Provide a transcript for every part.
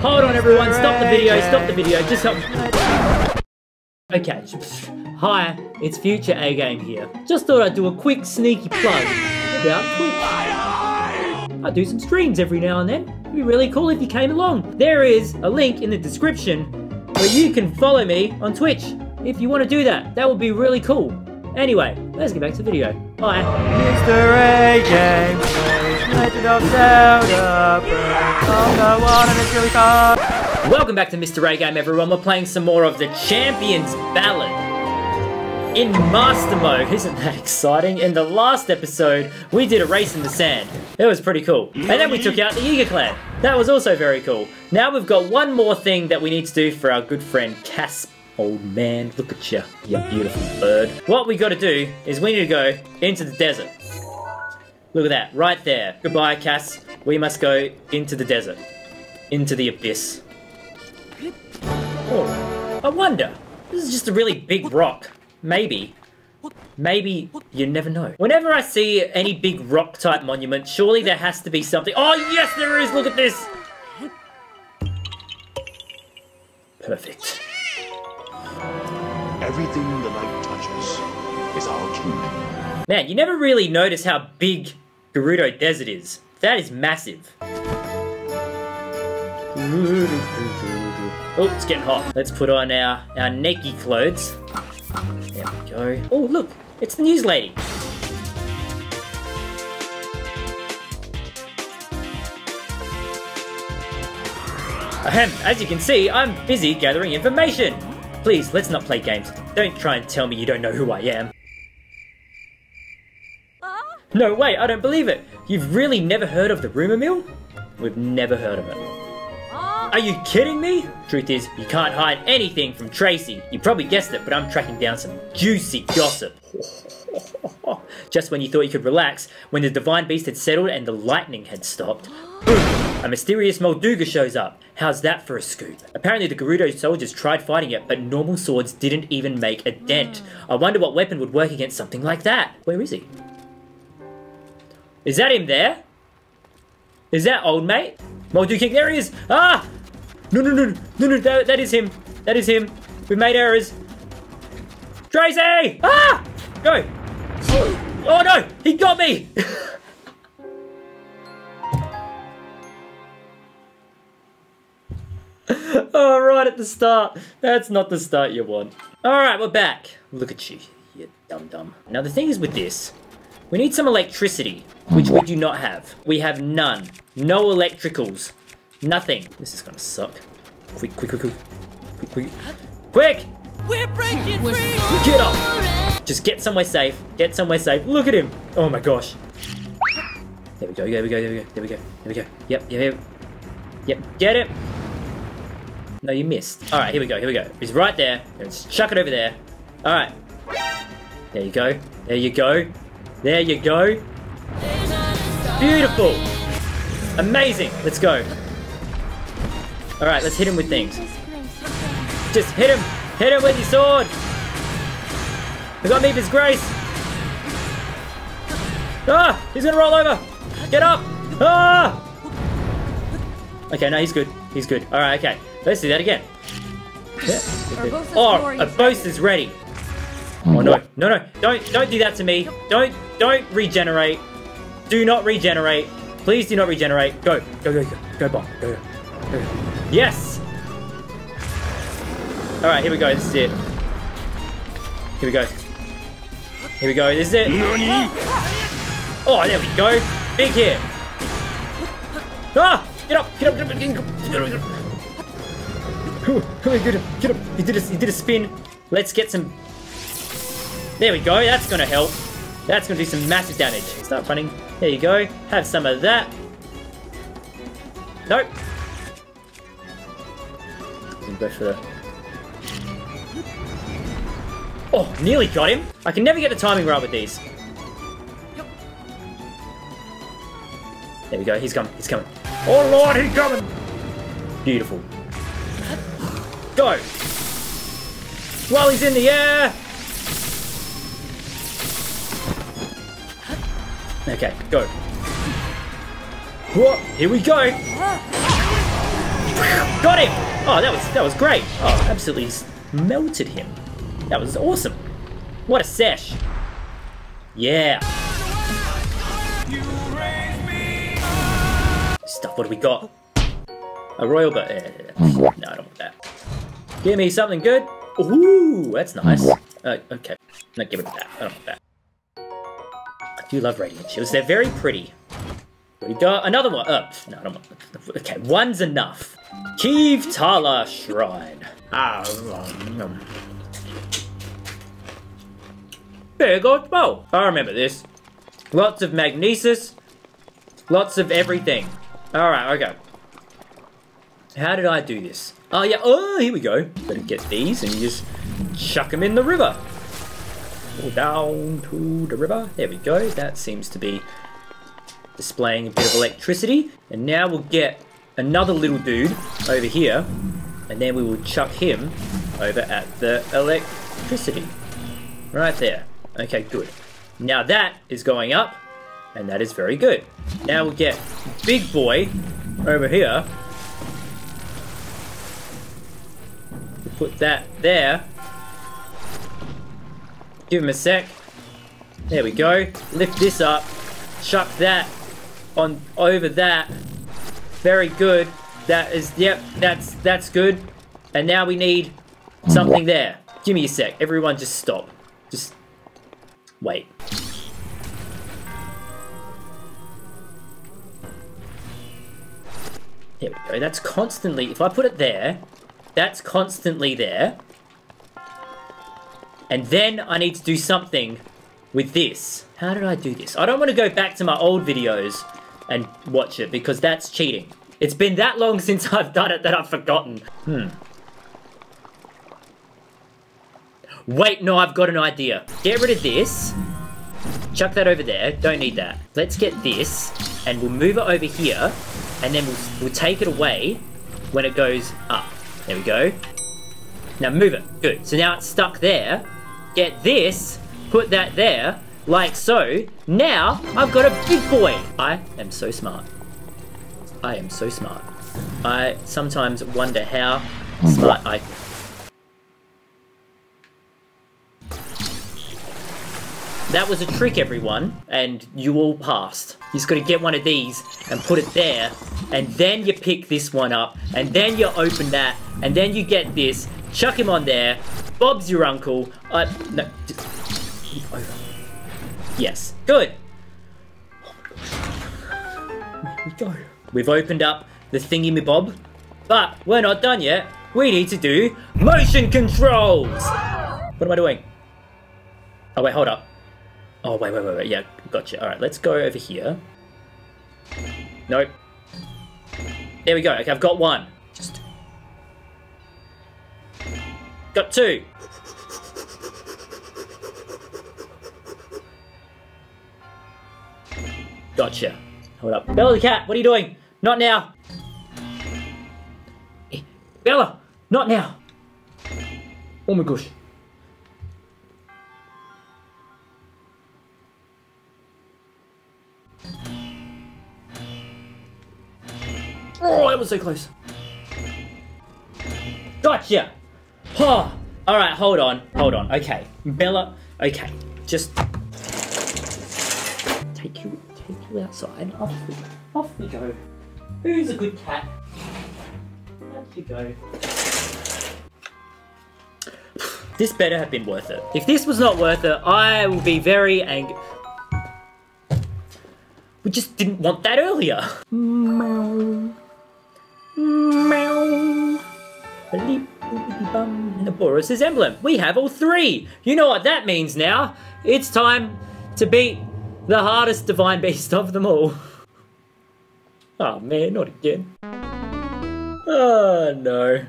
Hold on, everyone. Stop the video. Stop the video. Just help. Okay. Hi, it's Future A-Game here. Just thought I'd do a quick sneaky plug about Twitch. I do some streams every now and then. It'd be really cool if you came along. There is a link in the description where you can follow me on Twitch if you want to do that. That would be really cool. Anyway, let's get back to the video. Hi. Mr A-Game, Legend of Zelda, Breath of the Wild, and it's really hard. Welcome back to Mr A-Game, everyone. We're playing some more of the Champion's Ballad in Master Mode. Isn't that exciting? In the last episode, we did a race in the sand. It was pretty cool. And then we took out the Yiga Clan. That was also very cool. Now we've got one more thing that we need to do for our good friend Casp. Old man, look at you, you beautiful bird. What we got to do is we need to go into the desert. Look at that, right there. Goodbye, Cass. We must go into the desert. Into the abyss. Oh, I wonder. This is just a really big rock. Maybe, you never know. Whenever I see any big rock type monument, surely there has to be something. Oh yes, there is, look at this. Perfect. Everything the light touches is our kingdom. Man, you never really notice how big Gerudo Desert is. That is massive. Oh, it's getting hot. Let's put on our necky clothes. There we go. Oh, look, it's the news lady. Ahem, as you can see, I'm busy gathering information. Please, let's not play games. Don't try and tell me you don't know who I am. No way, I don't believe it. You've really never heard of the rumor mill? We've never heard of it. Are you kidding me? Truth is, you can't hide anything from Traysi. You probably guessed it, but I'm tracking down some juicy gossip. Just when you thought you could relax, when the divine beast had settled and the lightning had stopped, boom, a mysterious Molduga shows up. How's that for a scoop? Apparently the Gerudo soldiers tried fighting it, but normal swords didn't even make a dent. I wonder what weapon would work against something like that. Where is he? Is that him there? Is that old mate? Molduga kick, there he is! Ah! No, that is him. That is him. We've made errors. Traysi! Ah! Go! Oh no! He got me! Oh, right at the start. That's not the start you want. Alright, we're back. Look at you, you dum-dum. Now the thing is with this, we need some electricity, which we do not have. We have none. No electricals. Nothing. This is gonna suck. Quick! We're breaking free! Get up! Just get somewhere safe. Get somewhere safe. Look at him! Oh my gosh. There we go. Yep. Get it! No, you missed. Alright, here we go. He's right there. Let's chuck it over there. Alright. There you go. Beautiful. Amazing. Let's go. All right, let's hit him with things. Just hit him. Hit him with your sword. I got me his grace. Ah, he's going to roll over. Get up. Ah. Okay, no, he's good. All right, okay. Let's do that again. Yeah, oh, a boast is ready. Oh, no. Don't do that to me. Don't regenerate. Do not regenerate. Please do not regenerate. Go. Go, bomb. Go. Yes! Alright, here we go. This is it. Here we go. This is it. Oh, there we go. Big hit. Ah! Get up. Get up. He did a spin. Let's get some... There we go. That's going to help. That's going to do some massive damage. Start running. There you go. Have some of that. Nope. Go for the... Oh, nearly got him. I can never get the timing right with these. There we go. He's coming. Oh, Lord, he's coming. Beautiful. Go. While he's in the air. Okay, go. Whoa, here we go. Got him! Oh, that was great. Oh, absolutely melted him. That was awesome. What a sesh. Yeah. Stuff, what do we got? A royal bird. No, I don't want that. Give me something good. Ooh, that's nice. Okay. No, give it that. I don't want that. I do love radiant shields. They're very pretty. We got another one. No, I don't want that. Okay, one's enough. Kivtala Shrine. There goes Mo. I remember this. Lots of magnesis. Lots of everything. Alright, okay. How did I do this? Oh, yeah. Oh, here we go. Better get these and you just chuck them in the river. All down to the river. There we go. That seems to be displaying a bit of electricity. And now we'll get another little dude over here. And then we will chuck him over at the electricity. Right there. Okay, good. Now that is going up. And that is very good. Now we'll get big boy over here. We'll put that there. Give him a sec. There we go. Lift this up. Chuck that on over that. Very good. That is, yep, that's good. And now we need something there. Give me a sec. Everyone just stop. Just wait. Here we go, that's constantly, if I put it there, that's constantly there. And then I need to do something with this. How did I do this? I don't want to go back to my old videos and watch it because that's cheating. It's been that long since I've done it that I've forgotten. Wait, no, I've got an idea. Get rid of this. Chuck that over there, don't need that. Let's get this and we'll move it over here. And then we'll take it away when it goes up. There we go. Now move it. Good. So now it's stuck there. Get this. Put that there. Like so. Now I've got a big boy. I am so smart. I am so smart. I sometimes wonder how smart I... That was a trick, everyone, and you all passed. You just gotta get one of these and put it there, and then you pick this one up, and then you open that, and then you get this, chuck him on there, Bob's your uncle, no, just, over. Yes, good. Oh my gosh. Here we go. We've opened up the thingy me bob, but we're not done yet. We need to do motion controls. What am I doing? Oh wait, hold up. Oh, wait, yeah, gotcha. All right, let's go over here. Nope. There we go, okay, I've got one. Just... Got two. Gotcha. Hold up. Bella the Cat, what are you doing? Not now. Bella, not now. Oh my gosh. Oh, that was so close. Gotcha! Oh. Alright, hold on. Okay, Bella, okay. Just... Take you outside. Off we go. Who's a good cat? Out you go. This better have been worth it. If this was not worth it, I will be very angry. We just didn't want that earlier. Meow. Naboris' emblem. We have all three. You know what that means now. It's time to beat the hardest divine beast of them all. Oh man, not again. Oh no.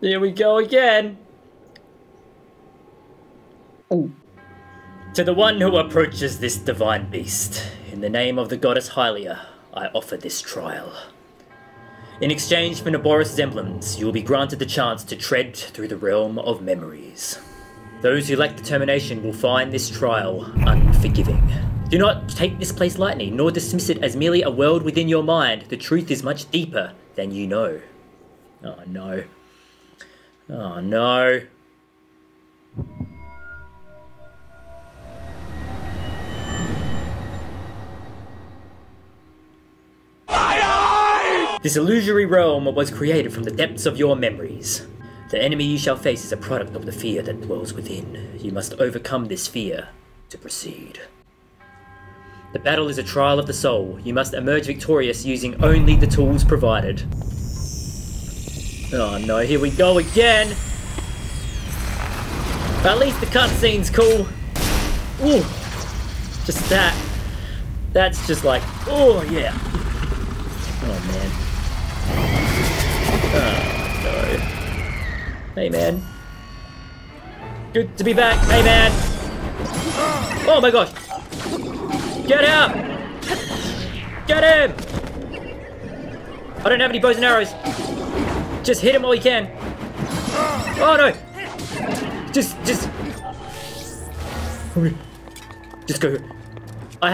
Here we go again. Ooh. To the one who approaches this divine beast, in the name of the goddess Hylia, I offer this trial. In exchange for Naboris' emblems, you will be granted the chance to tread through the realm of memories. Those who lack determination will find this trial unforgiving. Do not take this place lightly, nor dismiss it as merely a world within your mind. The truth is much deeper then you know. Oh no. Oh no. This illusory realm was created from the depths of your memories. The enemy you shall face is a product of the fear that dwells within. You must overcome this fear to proceed. The battle is a trial of the soul. You must emerge victorious using only the tools provided. Oh no, here we go again! But at least the cutscene's cool. Ooh! Just that. That's just like, oh yeah. Oh man. Oh no. Hey man. Good to be back. Hey man. Oh my gosh. Get out! Get him! I don't have any bows and arrows. Just hit him all you can. Oh no. Just go. I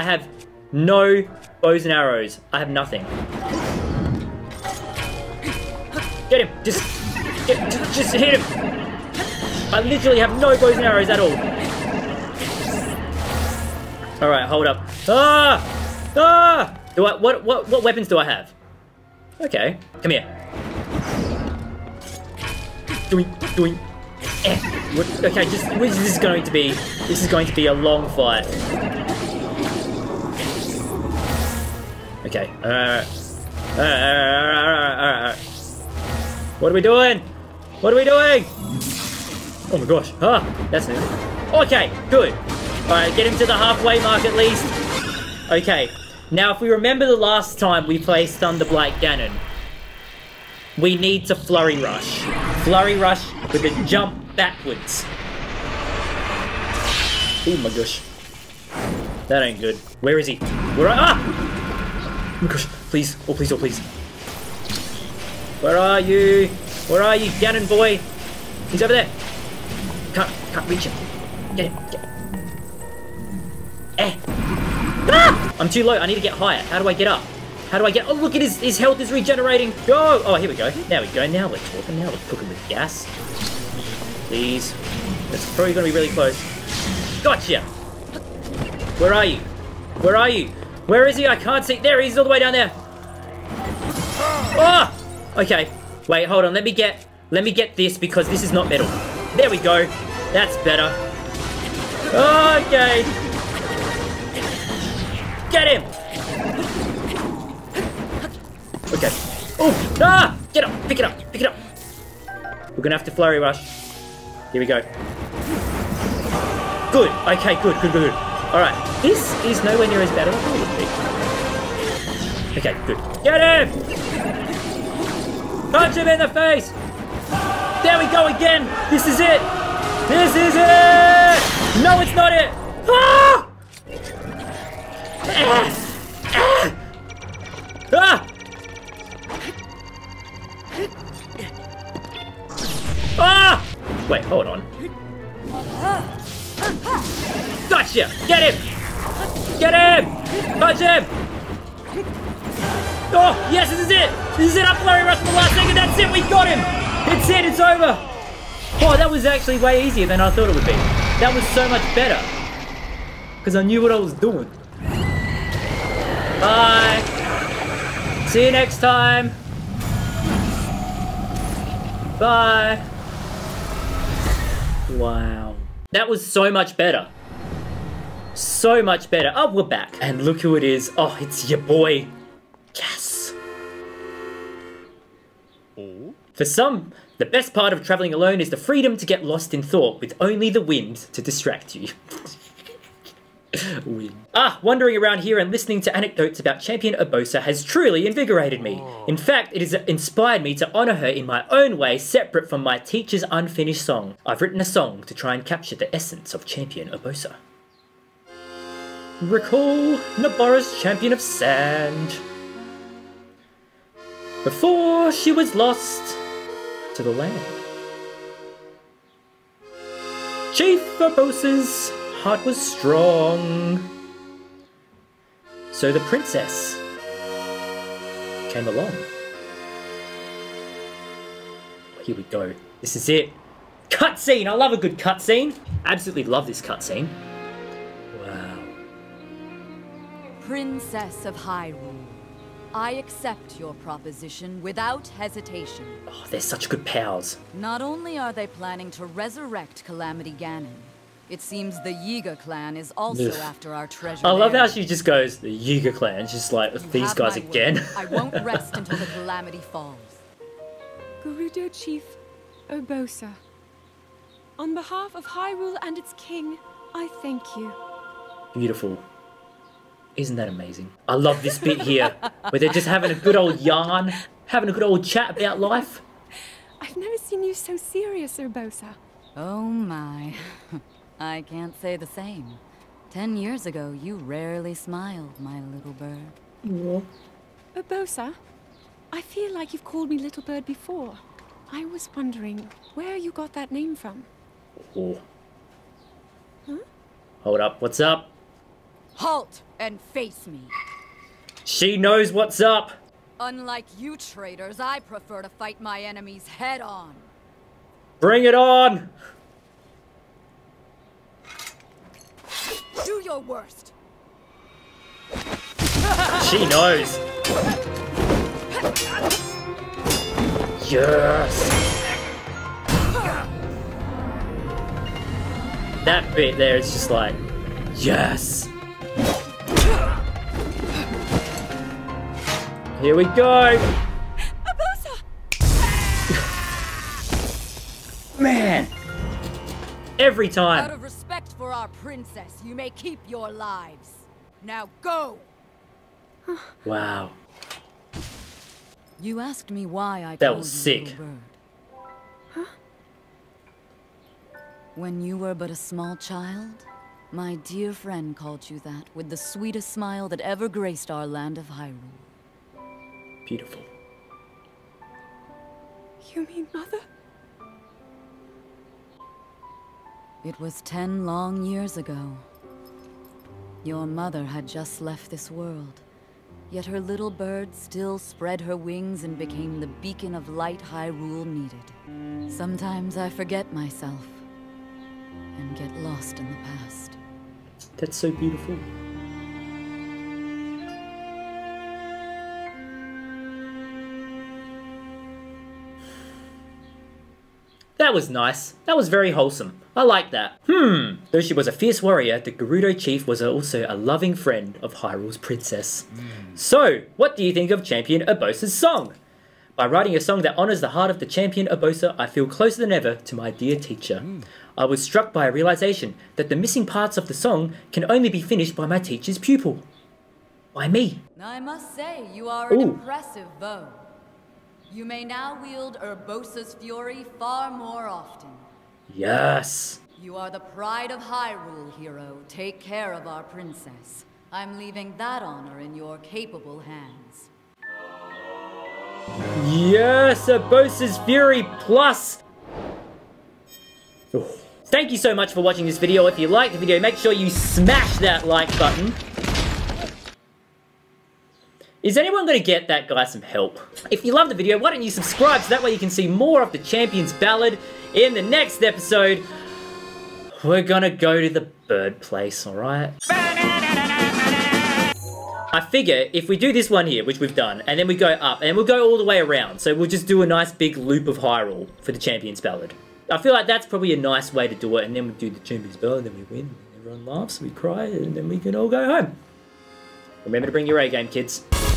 have no bows and arrows. I have nothing. Get him! Just hit him! I literally have no bows and arrows at all. Alright, hold up. Ah! Ah! Do I, what weapons do I have? Okay. Come here. Doink, doink. Eh. Okay, this is going to be a long fight. Okay. Alright. What are we doing? What are we doing? Oh my gosh. Ah, that's new. Okay, good. Alright, get him to the halfway mark at least. Okay. Now, if we remember the last time we placed Thunderblight Ganon, we need to Flurry Rush. Flurry Rush with a jump backwards. Oh my gosh. That ain't good. Where is he? Where are- Ah! Oh my gosh. Please. Oh please, oh please. Where are you? Where are you, Ganon boy? He's over there. Can't reach him. Get him. Get him. Eh. Ah! I'm too low. I need to get higher. How do I get up? How do I get? Oh, look at his health is regenerating. Go. Oh, here we go. There we go. Now we're talking. Now we're cooking with gas. Please. That's probably gonna be really close. Gotcha. Where are you? Where are you? Where is he? I can't see. There he is, all the way down there. Ah! Oh! Okay, wait, hold on, let me get this because this is not metal. There we go, that's better. Okay. Get him! Okay. Oh, ah! Get up, pick it up, pick it up. We're gonna have to Flurry Rush. Here we go. Good, okay, good. All right, this is nowhere near as bad as I thought it would be. Okay, good. Get him! Punch him in the face! There we go again! This is it! This is it! No, it's not it! Ah! Ah! Ah! Ah! Wait, hold on. Gotcha! Get him! Get him! Punch him! Oh, yes, this is it! This is it, up Flurry Rush for the last second, that's it, we got him! It's it, it's over! Oh, that was actually way easier than I thought it would be. That was so much better. Because I knew what I was doing. Bye! See you next time! Bye! Wow. That was so much better. So much better. Oh, we're back. And look who it is. Oh, it's your boy. Yes! Ooh. For some, the best part of travelling alone is the freedom to get lost in thought with only the wind to distract you. Wind. Ah, wandering around here and listening to anecdotes about Champion Urbosa has truly invigorated me. In fact, it has inspired me to honour her in my own way, separate from my teacher's unfinished song. I've written a song to try and capture the essence of Champion Urbosa. Recall Naboris, Champion of Sand. Before she was lost to the land. Chief Urbosa's heart was strong. So the princess came along. Here we go. This is it. Cutscene! I love a good cutscene. Absolutely love this cutscene. Wow. Princess of Hyrule, I accept your proposition without hesitation. Oh, they're such good pals. Not only are they planning to resurrect Calamity Ganon, it seems the Yiga Clan is also after our treasure. I love how she just goes, the Yiga Clan, she's like, these guys again. I won't rest until the calamity falls. Gerudo Chief Urbosa, on behalf of Hyrule and its king, I thank you. Beautiful. Isn't that amazing? I love this bit here, where they're just having a good old yarn, having a good old chat about life. I've never seen you so serious, Urbosa. Oh my, I can't say the same. 10 years ago, you rarely smiled, my little bird. Aww. Urbosa, I feel like you've called me little bird before. I was wondering where you got that name from. Oh. Huh? Hold up, what's up? Halt and face me. She knows what's up. Unlike you traitors, I prefer to fight my enemies head on. Bring it on. Do your worst. She knows. Yes. That bit there is just like, yes. Here we go! Urbosa! Man! Every time! Out of respect for our princess, you may keep your lives. Now go! Wow. You asked me why I that was sick. Huh? When you were but a small child, my dear friend called you that with the sweetest smile that ever graced our land of Hyrule. Beautiful. You mean Mother? It was 10 long years ago. Your mother had just left this world, yet her little bird still spread her wings and became the beacon of light Hyrule needed. Sometimes I forget myself and get lost in the past. That's so beautiful. That was nice. That was very wholesome. I like that. Though she was a fierce warrior, the Gerudo chief was also a loving friend of Hyrule's princess. So, what do you think of Champion Urbosa's song? By writing a song that honors the heart of the Champion Urbosa, I feel closer than ever to my dear teacher. I was struck by a realization that the missing parts of the song can only be finished by my teacher's pupil. Why me? I must say, you are an impressive bow. You may now wield Urbosa's Fury far more often. Yes. You are the pride of Hyrule, hero. Take care of our princess. I'm leaving that honor in your capable hands. Yes, Urbosa's Fury plus. Oh. Thank you so much for watching this video. If you liked the video, make sure you smash that like button. Is anyone going to get that guy some help? If you love the video, why don't you subscribe so that way you can see more of the Champion's Ballad. In the next episode, we're going to go to the bird place, alright? I figure if we do this one here, which we've done, and then we go up, and we'll go all the way around. So we'll just do a nice big loop of Hyrule for the Champion's Ballad. I feel like that's probably a nice way to do it, and then we do the Champion's Ballad, and then we win, and everyone laughs, we cry, and then we can all go home. Remember to bring your A-game, kids.